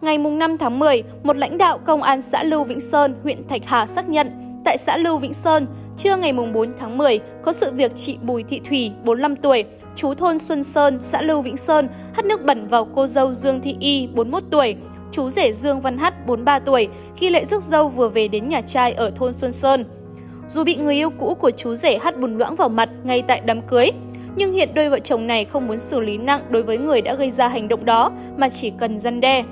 Ngày 5 tháng 10, một lãnh đạo Công an xã Lưu Vĩnh Sơn, huyện Thạch Hà xác nhận, tại xã Lưu Vĩnh Sơn, trưa ngày 4 tháng 10, có sự việc chị Bùi Thị Thủy, 45 tuổi, trú thôn Xuân Sơn, xã Lưu Vĩnh Sơn, hắt nước bẩn vào cô dâu Dương Thị Y, 41 tuổi, chú rể Dương Văn H, 43 tuổi, khi lễ rước dâu vừa về đến nhà trai ở thôn Xuân Sơn. Dù bị người yêu cũ của chú rể H bùn loãng vào mặt ngay tại đám cưới, nhưng hiện đôi vợ chồng này không muốn xử lý nặng đối với người đã gây ra hành động đó mà chỉ cần răn đe.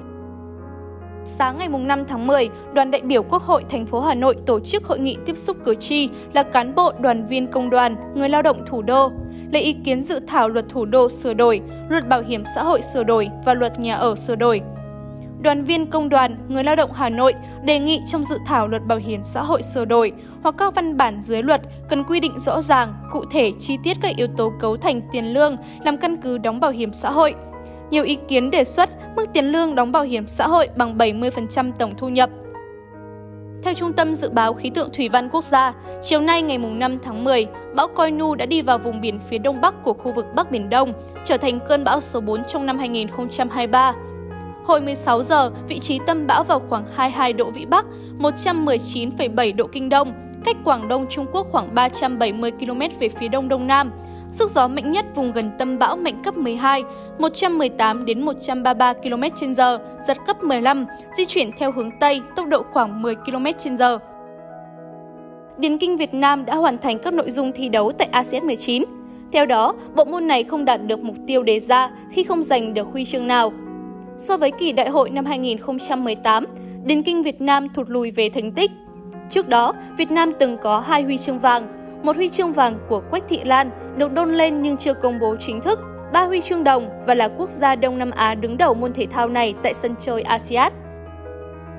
Sáng ngày 5 tháng 10, đoàn đại biểu Quốc hội thành phố Hà Nội tổ chức hội nghị tiếp xúc cử tri là cán bộ, đoàn viên công đoàn, người lao động thủ đô, lấy ý kiến dự thảo luật thủ đô sửa đổi, luật bảo hiểm xã hội sửa đổi và luật nhà ở sửa đổi. Đoàn viên công đoàn, người lao động Hà Nội đề nghị trong dự thảo luật bảo hiểm xã hội sửa đổi hoặc các văn bản dưới luật cần quy định rõ ràng, cụ thể, chi tiết các yếu tố cấu thành tiền lương làm căn cứ đóng bảo hiểm xã hội. Nhiều ý kiến đề xuất mức tiền lương đóng bảo hiểm xã hội bằng 70% tổng thu nhập. Theo Trung tâm Dự báo Khí tượng Thủy văn Quốc gia, chiều nay ngày 5 tháng 10, bão Koinu đã đi vào vùng biển phía đông bắc của khu vực Bắc Biển Đông, trở thành cơn bão số 4 trong năm 2023. Hồi 16 giờ, vị trí tâm bão vào khoảng 22 độ Vĩ Bắc, 119,7 độ Kinh Đông, cách Quảng Đông Trung Quốc khoảng 370 km về phía đông đông nam. Sức gió mạnh nhất vùng gần tâm bão mạnh cấp 12, 118 đến 133 km/h, giật cấp 15, di chuyển theo hướng Tây, tốc độ khoảng 10 km/h. Điền kinh Việt Nam đã hoàn thành các nội dung thi đấu tại ASIAD 19. Theo đó, bộ môn này không đạt được mục tiêu đề ra khi không giành được huy chương nào. So với kỳ đại hội năm 2018, điền kinh Việt Nam thụt lùi về thành tích. Trước đó, Việt Nam từng có 2 huy chương vàng, một huy chương vàng của Quách Thị Lan được đôn lên nhưng chưa công bố chính thức, 3 huy chương đồng và là quốc gia Đông Nam Á đứng đầu môn thể thao này tại sân chơi ASIAD.